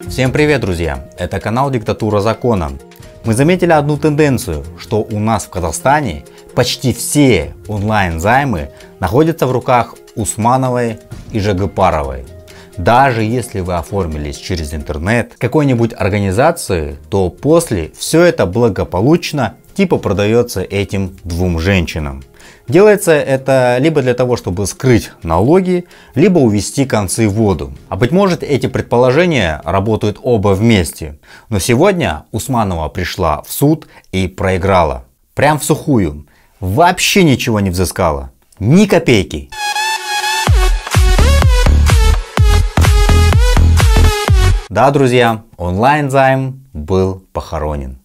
Всем привет, друзья! Это канал Диктатура Закона. Мы заметили одну тенденцию, что у нас в Казахстане почти все онлайн-займы находятся в руках Усмановой и Жагыпаровой. Даже если вы оформились через интернет какой-нибудь организации, то после все это благополучно типа продается этим двум женщинам. Делается это либо для того, чтобы скрыть налоги, либо увести концы в воду. А быть может, эти предположения работают оба вместе. Но сегодня Усманова пришла в суд и проиграла. Прям в сухую. Вообще ничего не взыскала. Ни копейки. Да, друзья, онлайн-займ был похоронен.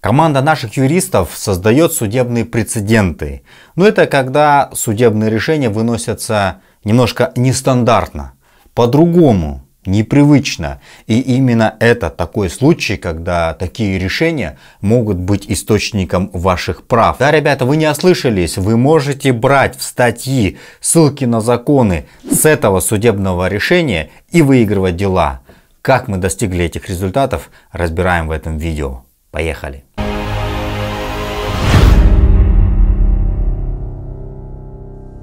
Команда наших юристов создает судебные прецеденты. Но это когда судебные решения выносятся немножко нестандартно, по-другому, непривычно. И именно это такой случай, когда такие решения могут быть источником ваших прав. Да, ребята, вы не ослышались. Вы можете брать в статьи ссылки на законы с этого судебного решения и выигрывать дела. Как мы достигли этих результатов, разбираем в этом видео. Поехали! .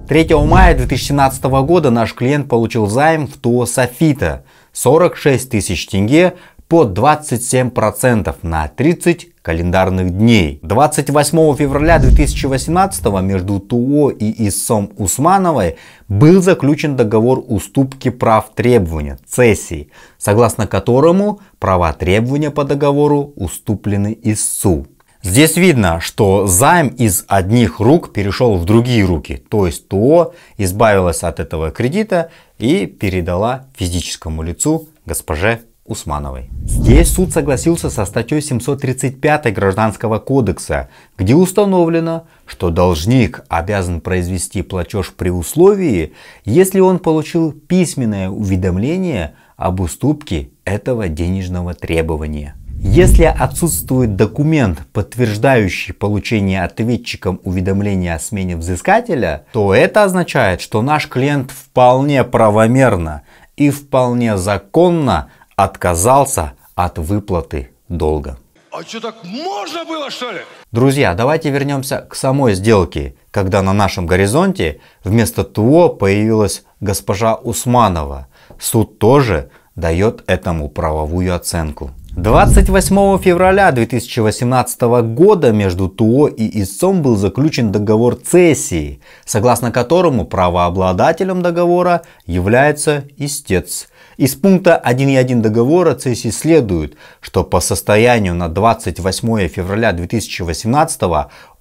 3 мая 2017 года наш клиент получил займ в ТО «Софита» 46 тысяч тенге под 27% на 30 календарных дней. 28 февраля 2018 между ТО и ИСом Усмановой был заключен договор уступки прав требования, цессии, согласно которому права требования по договору уступлены ИСу. Здесь видно, что займ из одних рук перешел в другие руки, то есть ТО избавилась от этого кредита и передала физическому лицу госпоже Усмановой. Здесь суд согласился со статьей 735 Гражданского кодекса, где установлено, что должник обязан произвести платеж при условии, если он получил письменное уведомление об уступке этого денежного требования. Если отсутствует документ, подтверждающий получение ответчиком уведомления о смене взыскателя, то это означает, что наш клиент вполне правомерно и вполне законно отказался от выплаты долга. А что, так можно было, что ли? Друзья, давайте вернемся к самой сделке, когда на нашем горизонте вместо ТО появилась госпожа Усманова. Суд тоже дает этому правовую оценку. 28 февраля 2018 года между ТО и истцом был заключен договор цессии, согласно которому правообладателем договора является истец. Из пункта 1.1 договора цессии следует, что по состоянию на 28 февраля 2018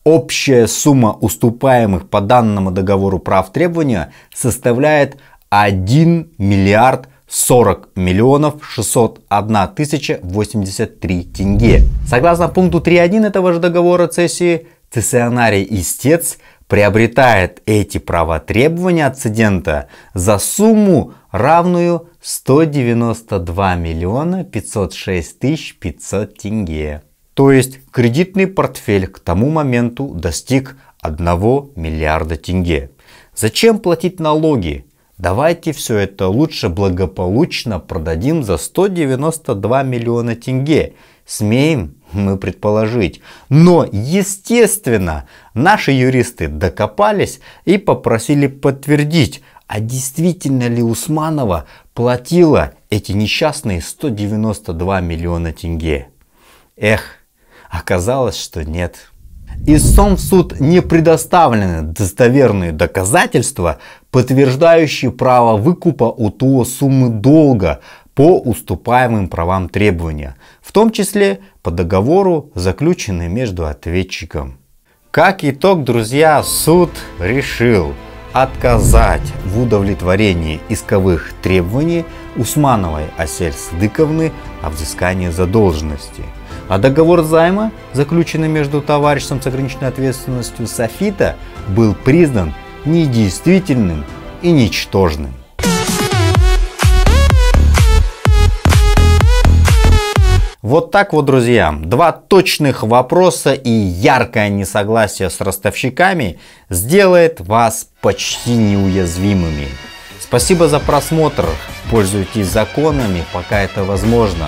общая сумма уступаемых по данному договору прав требования составляет 1 миллиард 40 миллионов 601 тысяча 83 тенге. Согласно пункту 3.1 этого же договора цессии, цессионарий-истец приобретает эти права требования от цедента за сумму, равную 192 миллиона 506 тысяч 500 тенге. То есть кредитный портфель к тому моменту достиг 1 миллиарда тенге. Зачем платить налоги? Давайте все это лучше благополучно продадим за 192 миллиона тенге. Смеем мы предположить. Но, естественно, наши юристы докопались и попросили подтвердить, а действительно ли Усманова платила эти несчастные 192 миллиона тенге. Эх, оказалось, что нет. ИСом в суд не предоставлены достоверные доказательства, подтверждающие право выкупа у ТО суммы долга по уступаемым правам требования, в том числе по договору, заключенному между ответчиком. Как итог, друзья, суд решил отказать в удовлетворении исковых требований Усмановой Асель Сыдыковны о взыскании задолженности. А договор займа, заключенный между товариществом с ограниченной ответственностью «Софита», был признан недействительным и ничтожным. Вот так вот, друзья, два точных вопроса и яркое несогласие с ростовщиками сделает вас почти неуязвимыми. Спасибо за просмотр, пользуйтесь законами, пока это возможно.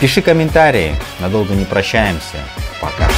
Пиши комментарии, надолго не прощаемся, пока.